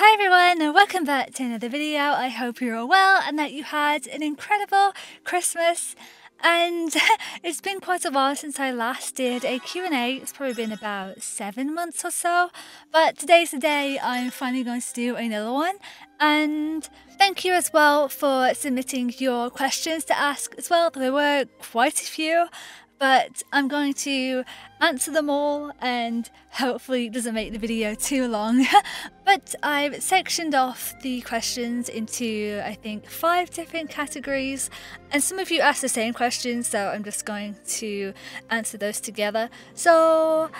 Hi everyone and welcome back to another video. I hope you're all well and that you had an incredible Christmas, and it's been quite a while since I last did a Q&A. It's probably been about 7 months or so, but today's the day I'm finally going to do another one. And thank you as well for submitting your questions to ask as well. There were quite a few, but I'm going to answer them all and hopefully it doesn't make the video too long. But I've sectioned off the questions into, I think, 5 different categories, and some of you asked the same questions, so I'm just going to answer those together. So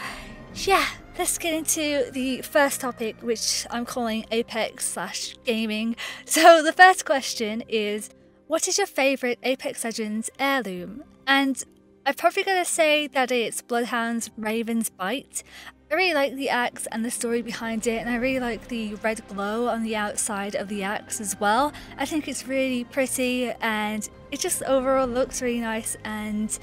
yeah, let's get into the first topic, which I'm calling Apex/gaming. So the first question is, what is your favourite Apex Legends heirloom? And I'm probably going to say that it's Bloodhound's Raven's Bite. I really like the axe and the story behind it, and I really like the red glow on the outside of the axe as well. I think it's really pretty and it just overall looks really nice, and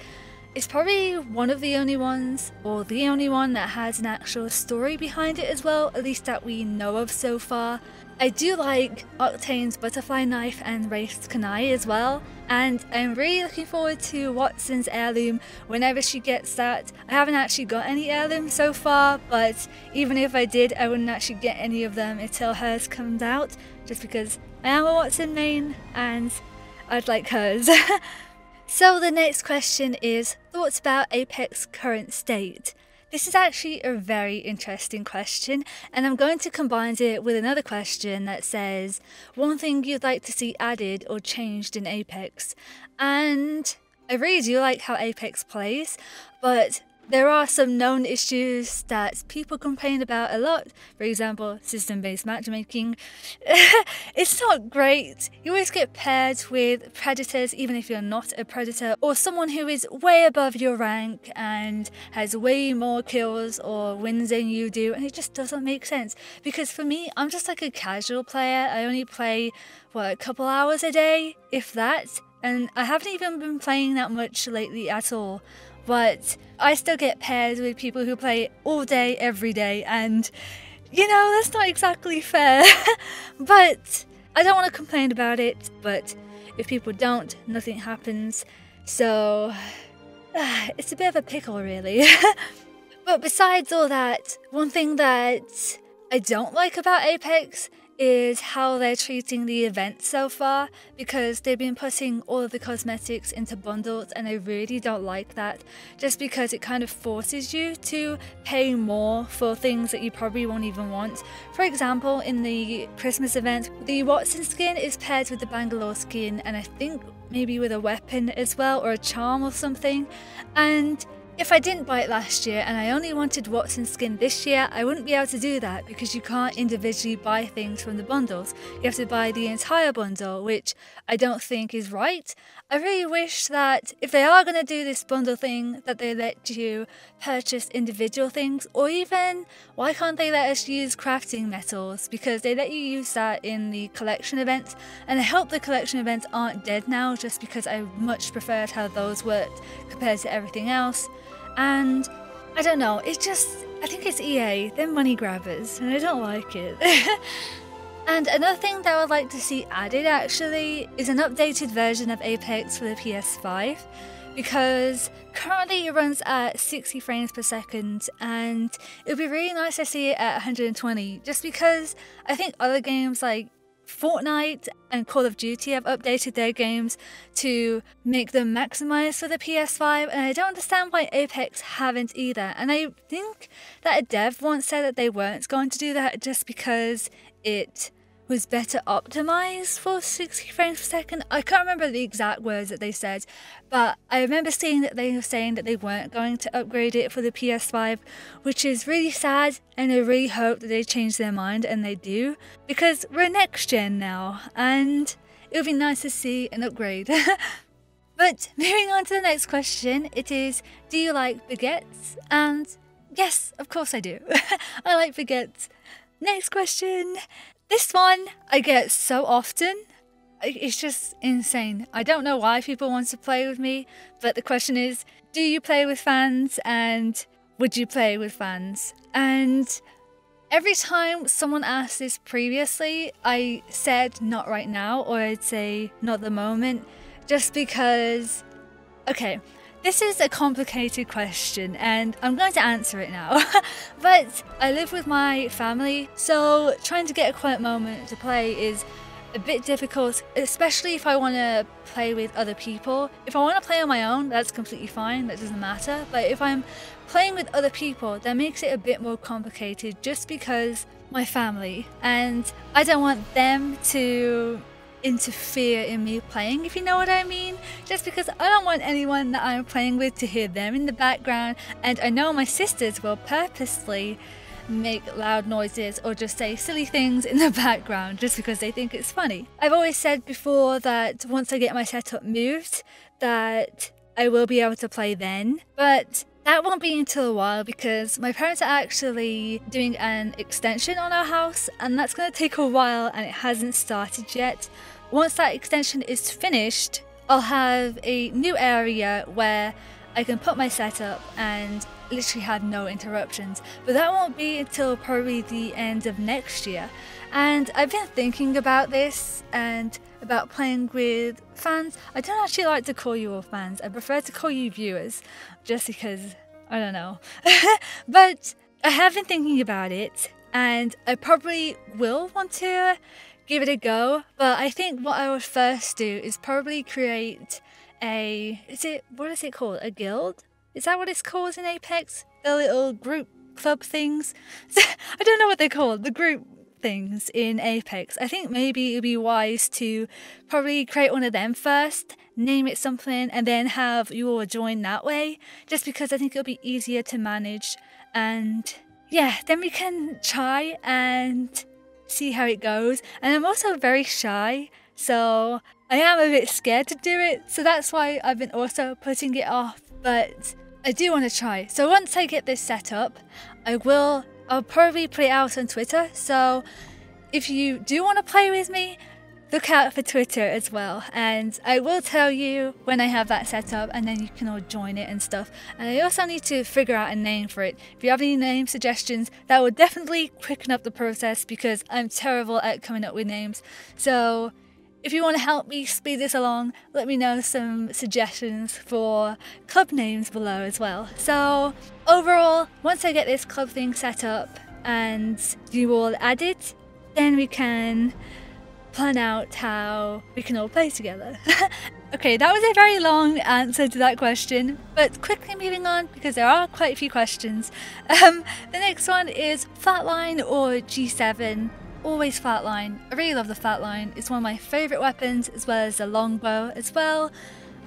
it's probably one of the only ones, or the only one, that has an actual story behind it as well, at least that we know of so far. I do like Octane's Butterfly Knife and Wraith's Kunai as well, and I'm really looking forward to Wattson's heirloom whenever she gets that. I haven't actually got any heirloom so far, but even if I did, I wouldn't actually get any of them until hers comes out, just because I am a Wattson main and I'd like hers. So the next question is, thoughts about Apex's current state? This is actually a very interesting question, and I'm going to combine it with another question that says, one thing you'd like to see added or changed in Apex. And I really do like how Apex plays, but there are some known issues that people complain about a lot. For example, system-based matchmaking. It's not great. You always get paired with predators, even if you're not a predator, or someone who is way above your rank and has way more kills or wins than you do, and it just doesn't make sense. Because for me, I'm just like a casual player. I only play, what, a couple hours a day, if that, and I haven't even been playing that much lately at all. But I still get paired with people who play all day, every day, and, you know, that's not exactly fair. But I don't want to complain about it, but if people don't, nothing happens. So it's a bit of a pickle, really. But besides all that, one thing that I don't like about Apex is how they're treating the event so far, because they've been putting all of the cosmetics into bundles, and I really don't like that, just because it kind of forces you to pay more for things that you probably won't even want. For example, in the Christmas event, the Wattson skin is paired with the Bangalore skin, and I think maybe with a weapon as well, or a charm or something. And if I didn't buy it last year and I only wanted Wattson skin this year, I wouldn't be able to do that, because you can't individually buy things from the bundles. You have to buy the entire bundle, which I don't think is right. I really wish that if they are going to do this bundle thing, that they let you purchase individual things, or even, why can't they let us use crafting metals? Because they let you use that in the collection events, and I hope the collection events aren't dead now, just because I much preferred how those worked compared to everything else. And I don't know, it's just, I think it's EA, they're money grabbers, and I don't like it. And another thing that I would like to see added, actually, is an updated version of Apex for the PS5, because currently it runs at 60 frames per second, and it would be really nice to see it at 120, just because I think other games like Fortnite and Call of Duty have updated their games to make them maximize for the PS5, and I don't understand why Apex haven't either. And I think that a dev once said that they weren't going to do that just because it was better optimized for 60 frames per second. I can't remember the exact words that they said, but I remember seeing that they were saying that they weren't going to upgrade it for the PS5, which is really sad, and I really hope that they change their mind, and they do, because we're next gen now and it would be nice to see an upgrade. But moving on to the next question, it is, do you like baguettes? And yes, of course I do. I like baguettes. Next question. This one I get so often, it's just insane. I don't know why people want to play with me, but the question is, do you play with fans, and would you play with fans? And Every time someone asked this previously, I said not right now, or I'd say not the moment, just because, okay, this is a complicated question and I'm going to answer it now. But I live with my family, so trying to get a quiet moment to play is a bit difficult, especially if I want to play with other people. If I want to play on my own, that's completely fine, that doesn't matter. But if I'm playing with other people, that makes it a bit more complicated just because my family, and I don't want them to interfere in me playing, if you know what I mean. Just because I don't want anyone that I'm playing with to hear them in the background, and I know my sisters will purposely make loud noises or just say silly things in the background just because they think it's funny. I've always said before that once I get my setup moved that I will be able to play then, but that won't be until a while because my parents are actually doing an extension on our house, and that's going to take a while and it hasn't started yet. Once that extension is finished, I'll have a new area where I can put my setup and literally had no interruptions, but that won't be until probably the end of next year. And I've been thinking about this and about playing with fans. I don't actually like to call you all fans, I prefer to call you viewers, just because I don't know. But I have been thinking about it, and I probably will want to give it a go, but I think what I would first do is probably create a, what is it called, a guild? Is that what it's called in Apex? The little group club things? I don't know what they're called, the group things in Apex. I think maybe it would be wise to probably create one of them first, name it something, and then have you all join that way, just because I think it'll be easier to manage. And yeah, then we can try and see how it goes. And I'm also very shy, so I am a bit scared to do it, so that's why I've been also putting it off. But I do want to try. So once I get this set up, I'll probably put it out on Twitter. So if you do want to play with me, look out for Twitter as well. And I will tell you when I have that set up, and then you can all join it and stuff. And I also need to figure out a name for it. If you have any name suggestions, that will definitely quicken up the process because I'm terrible at coming up with names. So if you want to help me speed this along, let me know some suggestions for club names below as well. So overall, once I get this club thing set up and you all add it, then we can plan out how we can all play together. Okay, that was a very long answer to that question, but quickly moving on because there are quite a few questions. The next one is flatline or G7. Always flatline. I really love the flatline. It's one of my favourite weapons, as well as the longbow as well.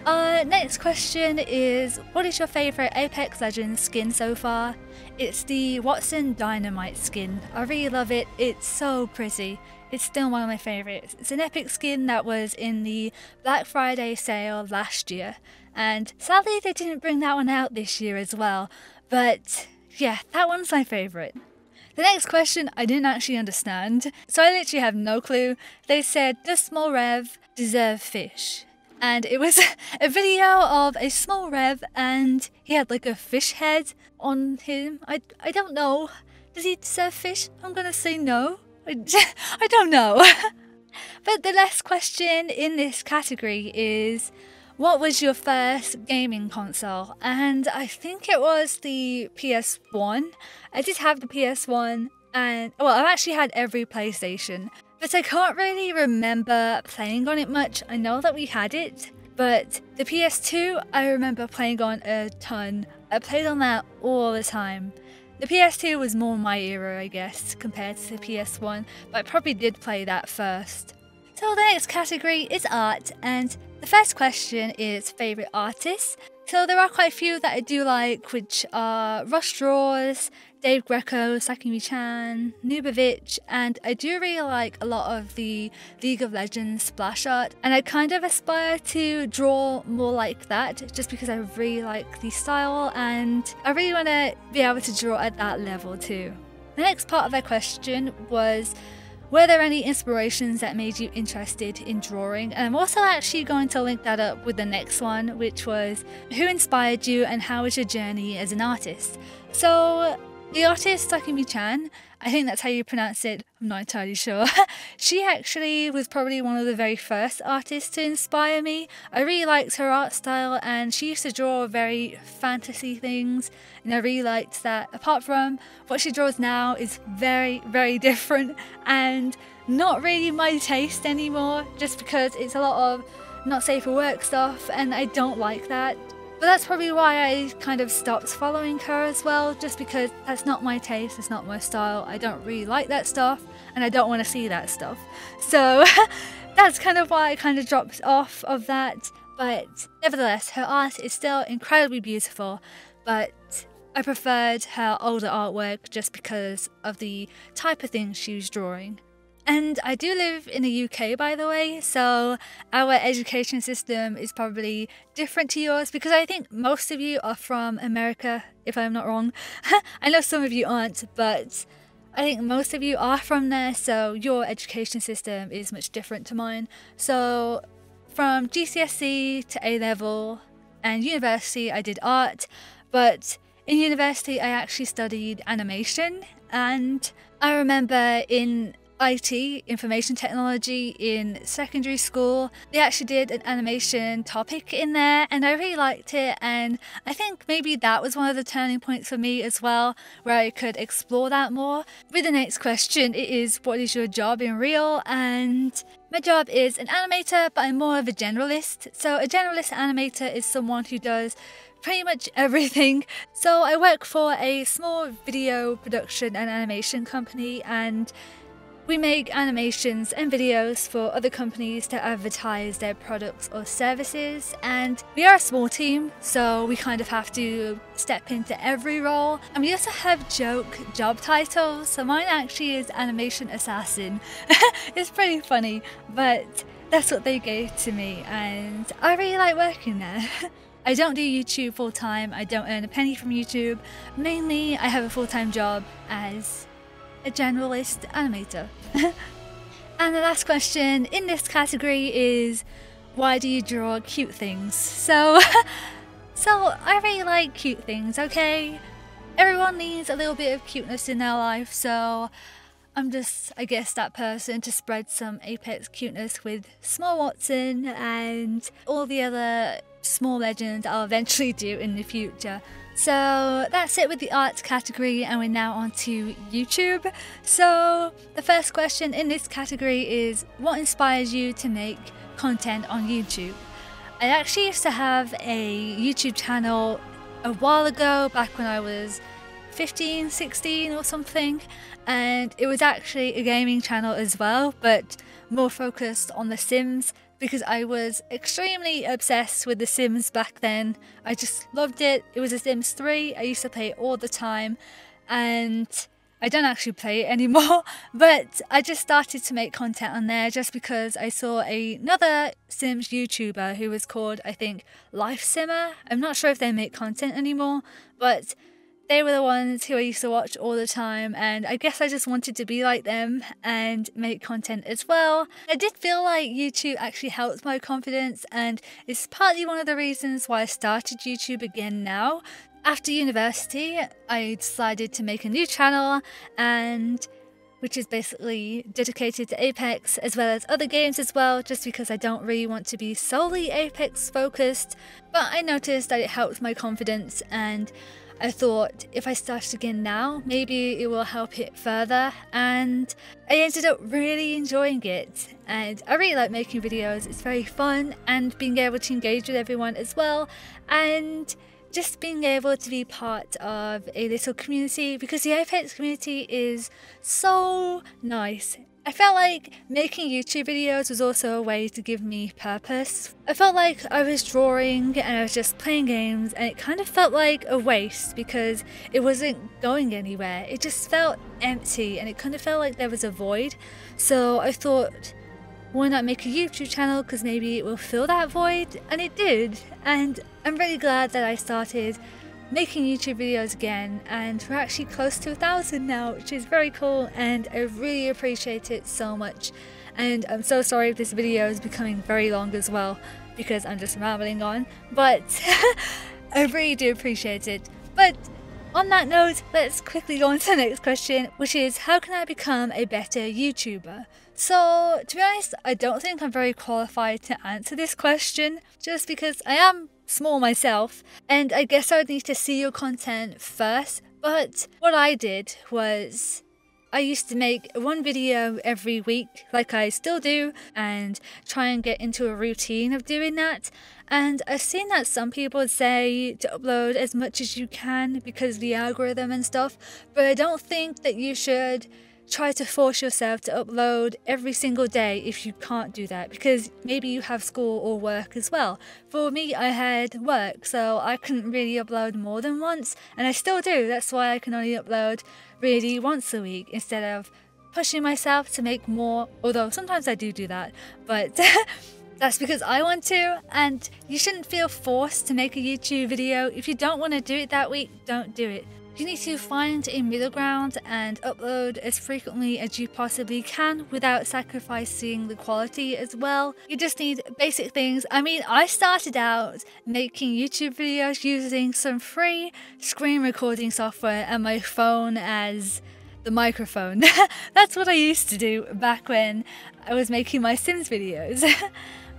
Next question is, what is your favourite Apex Legends skin so far? It's the Wattson Dynamite skin. I really love it. It's so pretty. It's still one of my favourites. It's an epic skin that was in the Black Friday sale last year, and sadly they didn't bring that one out this year as well. But yeah, that one's my favourite. The next question I didn't actually understand, so I literally have no clue. They said, does small rev deserve fish? And it was a video of a small rev and he had like a fish head on him. I don't know. Does he deserve fish? I'm gonna say no. I don't know. But the last question in this category is, what was your first gaming console? And I think it was the PS1. I did have the PS1, and well, I've actually had every PlayStation, but I can't really remember playing on it much. I know that we had it, but the PS2 I remember playing on a ton. I played on that all the time. The PS2 was more my era, I guess, compared to the PS1, but I probably did play that first. So the next category is art, and the first question is favourite artists. So there are quite a few that I do like, which are Ross Draws, Dave Greco, Sakimichan, Nubovic, and I do really like a lot of the League of Legends splash art, and I kind of aspire to draw more like that just because I really like the style and I really want to be able to draw at that level too. The next part of their question was, were there any inspirations that made you interested in drawing? And I'm also actually going to link that up with the next one, which was who inspired you and how was your journey as an artist? So The artist Sakimichan, I think that's how you pronounce it, I'm not entirely sure. She actually was probably one of the very first artists to inspire me. I really liked her art style, and she used to draw very fantasy things, and I really liked that. Apart from what she draws now is very, very different and not really my taste anymore, just because it's a lot of not safe for work stuff and I don't like that. But that's probably why I kind of stopped following her as well, just because that's not my taste, it's not my style, I don't really like that stuff, and I don't want to see that stuff. So that's kind of why I kind of dropped off of that, but nevertheless, her art is still incredibly beautiful, but I preferred her older artwork just because of the type of things she was drawing. And I do live in the UK, by the way, so our education system is probably different to yours, because I think most of you are from America, if I'm not wrong. I know some of you aren't, but I think most of you are from there, so your education system is much different to mine. So from GCSE to A-level and university, I did art, but in university I actually studied animation, and I remember in IT, information technology, in secondary school, they actually did an animation topic in there, and I really liked it, and I think maybe that was one of the turning points for me as well, where I could explore that more. With the next question, it is, what is your job in real? And my job is an animator, but I'm more of a generalist. So a generalist animator is someone who does pretty much everything. So I work for a small video production and animation company, and we make animations and videos for other companies to advertise their products or services, and we are a small team, so we kind of have to step into every role. And we also have joke job titles, so mine actually is Animation Assassin. It's pretty funny, but that's what they gave to me, and I really like working there. I don't do YouTube full time, I don't earn a penny from YouTube. Mainly I have a full-time job as a generalist animator. And the last question in this category is, why do you draw cute things? So I really like cute things, okay? Everyone needs a little bit of cuteness in their life, so I'm just, I guess, that person to spread some Apex cuteness with small Wattson and all the other small legends I'll eventually do in the future. So that's it with the arts category, and we're now on to YouTube. So the first question in this category is, what inspires you to make content on YouTube? I actually used to have a YouTube channel a while ago, back when I was 15, 16 or something, and it was actually a gaming channel as well, but more focused on The Sims, because I was extremely obsessed with The Sims back then. I just loved it. It was The Sims 3. I used to play it all the time, and I don't actually play it anymore, but I just started to make content on there just because I saw another Sims YouTuber who was called, I think, Life Simmer. I'm not sure if they make content anymore, but they were the ones who I used to watch all the time, and I guess I just wanted to be like them and make content as well. I did feel like YouTube actually helped my confidence, and it's partly one of the reasons why I started YouTube again now. After university, I decided to make a new channel, and which is basically dedicated to Apex as well as other games as well, just because I don't really want to be solely Apex focused. But I noticed that it helped my confidence, and I thought if I started again now, maybe it will help it further, and I ended up really enjoying it, and I really like making videos. It's very fun, and being able to engage with everyone as well, and just being able to be part of a little community, because the Apex community is so nice. I felt like making YouTube videos was also a way to give me purpose. I felt like I was drawing and I was just playing games, and it kind of felt like a waste because it wasn't going anywhere. It just felt empty, and it kind of felt like there was a void. So I thought, why not make a YouTube channel, because maybe it will fill that void, and it did. And I'm really glad that I started making YouTube videos again, and we're actually close to 1,000 now, which is very cool, and I really appreciate it so much. And I'm so sorry if this video is becoming very long as well, because I'm just rambling on, but I really do appreciate it. But On that note, let's quickly go on to the next question, which is how can I become a better YouTuber? So, to be honest, I don't think I'm very qualified to answer this question, just because I am small myself, and I guess I would need to see your content first. But what I did was, I used to make one video every week, like I still do, and try and get into a routine of doing that. And I've seen that some people say to upload as much as you can because of the algorithm and stuff, but I don't think that you should try to force yourself to upload every single day if you can't do that, because maybe you have school or work as well. For me, I had work, so I couldn't really upload more than once, and I still do. That's why I can only upload really once a week instead of pushing myself to make more, although sometimes I do that, but that's because I want to. And you shouldn't feel forced to make a YouTube video. If you don't want to do it that week, don't do it. You need to find a middle ground and upload as frequently as you possibly can without sacrificing the quality as well. You just need basic things. I mean, I started out making YouTube videos using some free screen recording software and my phone as the microphone. That's what I used to do back when I was making my Sims videos.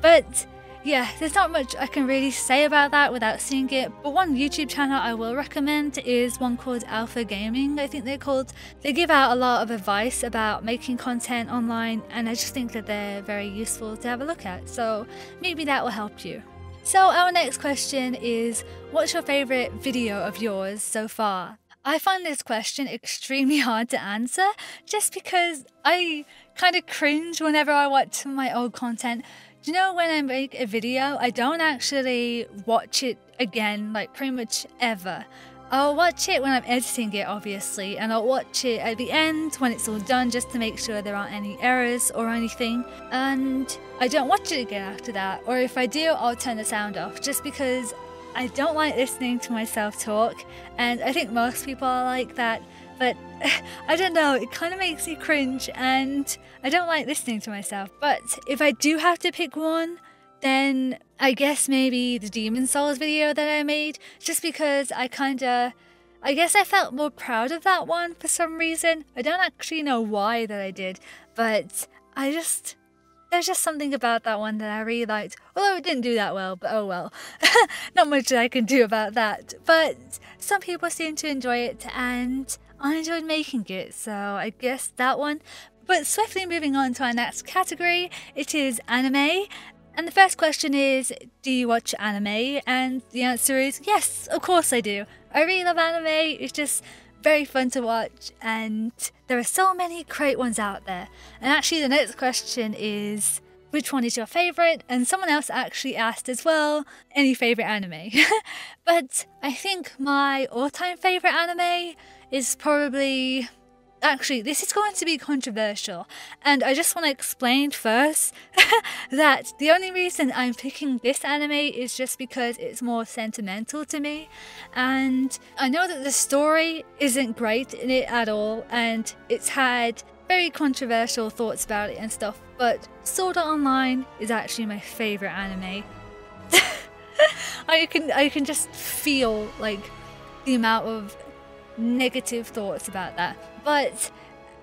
But yeah, there's not much I can really say about that without seeing it, but one YouTube channel I will recommend is one called Alpha Gaming, I think they're called. They give out a lot of advice about making content online, and I just think that they're very useful to have a look at, so maybe that will help you. So our next question is, what's your favourite video of yours so far? I find this question extremely hard to answer just because I kind of cringe whenever I watch my old content. Do you know, when I make a video, I don't actually watch it again, like pretty much ever. I'll watch it when I'm editing it, obviously, and I'll watch it at the end when it's all done just to make sure there aren't any errors or anything. And I don't watch it again after that, or if I do, I'll turn the sound off just because I don't like listening to myself talk, and I think most people are like that. But I don't know, it kind of makes me cringe and I don't like listening to myself. But if I do have to pick one, then I guess maybe the Demon Souls video that I made, just because I guess I felt more proud of that one for some reason. I don't actually know why that I did, but there's just something about that one that I really liked. Although it didn't do that well, but oh well. Not much that I can do about that. But some people seem to enjoy it and I enjoyed making it, so I guess that one. But swiftly moving on to our next category, it is anime. And the first question is, do you watch anime? And the answer is yes, of course I do. I really love anime. It's just very fun to watch, and there are so many great ones out there. And actually the next question is, which one is your favourite? And someone else actually asked as well, any favourite anime? But I think my all-time favourite anime is probably... Actually, this is going to be controversial, and I just want to explain first that the only reason I'm picking this anime is just because it's more sentimental to me, and I know that the story isn't great in it at all, and it's had very controversial thoughts about it and stuff, but Sword Art Online is actually my favourite anime. I can just feel like the amount of negative thoughts about that. But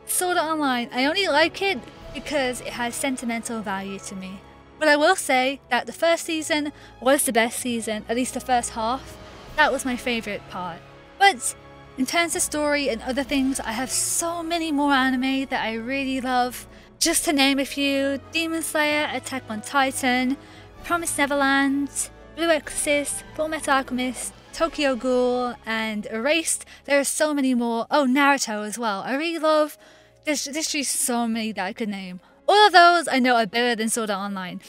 Sword Art Online, I only like it because it has sentimental value to me. But I will say that the first season was the best season, at least the first half. That was my favourite part. But in terms of story and other things, I have so many more anime that I really love. Just to name a few, Demon Slayer, Attack on Titan, Promised Neverland, Blue Exorcist, Fullmetal Alchemist, Tokyo Ghoul, and Erased. There are so many more. Oh, Naruto as well. I really love... There's just so many that I could name. All of those I know are better than Sword Art Online.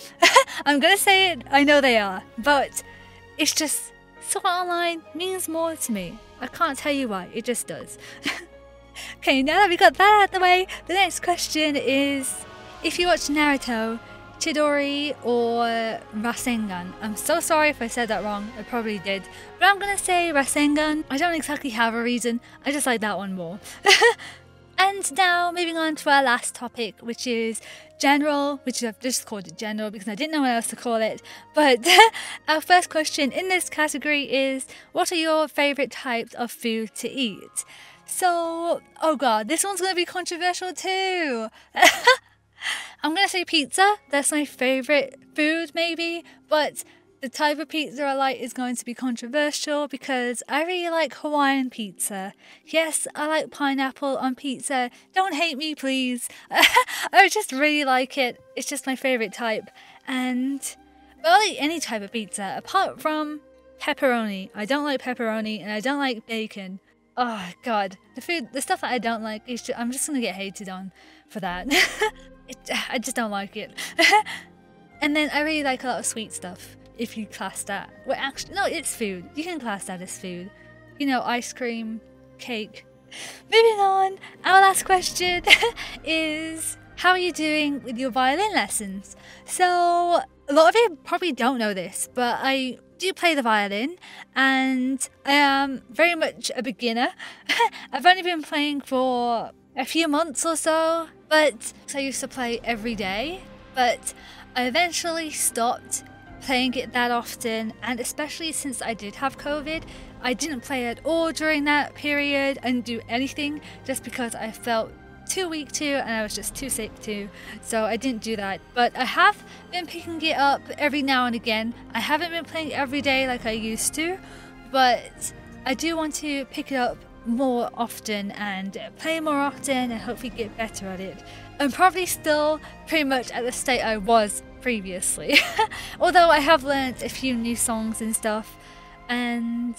I'm gonna say it, I know they are. But it's just... Sword Art Online means more to me. I can't tell you why, it just does. Okay, now that we got that out of the way, the next question is... If you watch Naruto, Chidori, or Rasengan. I'm so sorry if I said that wrong, I probably did, but I'm gonna say Rasengan. I don't exactly have a reason, I just like that one more. And now moving on to our last topic, which is general, which I've just called it general because I didn't know what else to call it. But our first question in this category is, what are your favourite types of food to eat? So, oh god, this one's going to be controversial too. I'm going to say pizza. That's my favourite food maybe, but the type of pizza I like is going to be controversial because I really like Hawaiian pizza. Yes, I like pineapple on pizza. Don't hate me, please. I just really like it. It's just my favourite type. And I like any type of pizza apart from pepperoni. I don't like pepperoni and I don't like bacon. Oh god, the stuff that I don't like, I'm just going to get hated on for that. I just don't like it. And then I really like a lot of sweet stuff. If you class that, well, actually, no, it's food. You can class that as food. You know, ice cream, cake. Moving on, our last question is, how are you doing with your violin lessons? So, a lot of you probably don't know this, but I do play the violin, and I am very much a beginner. I've only been playing for a few months or so, but I used to play every day, but I eventually stopped playing it that often, and especially since I did have COVID, I didn't play at all during that period and do anything just because I felt too weak to and I was just too sick to, so I didn't do that. But I have been picking it up every now and again. I haven't been playing every day like I used to, but I do want to pick it up more often and play more often and hopefully get better at it. I'm probably still pretty much at the state I was previously. Although I have learnt a few new songs and stuff, and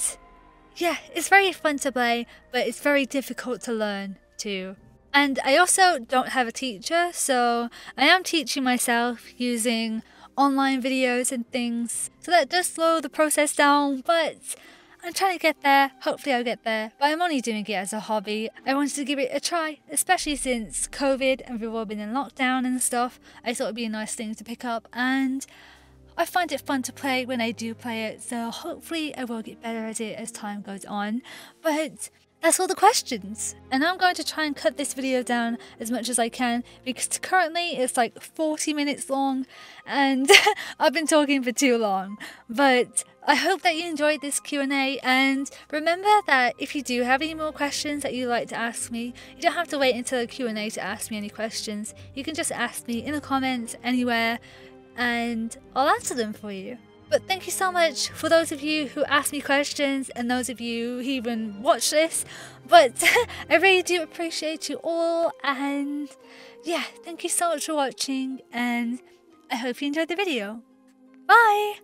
yeah, it's very fun to play, but it's very difficult to learn too. And I also don't have a teacher, so I am teaching myself using online videos and things, so that does slow the process down, but I'm trying to get there. Hopefully I'll get there, but I'm only doing it as a hobby. I wanted to give it a try, especially since COVID and we've all been in lockdown and stuff. I thought it'd be a nice thing to pick up, and I find it fun to play when I do play it, so hopefully I will get better at it as time goes on. But that's all the questions, and I'm going to try and cut this video down as much as I can because currently it's like 40 minutes long and I've been talking for too long. But I hope that you enjoyed this Q&A, and remember that if you do have any more questions that you'd like to ask me, you don't have to wait until the Q&A to ask me any questions. You can just ask me in the comments anywhere and I'll answer them for you. But thank you so much for those of you who asked me questions and those of you who even watch this. But I really do appreciate you all, and yeah, thank you so much for watching, and I hope you enjoyed the video. Bye!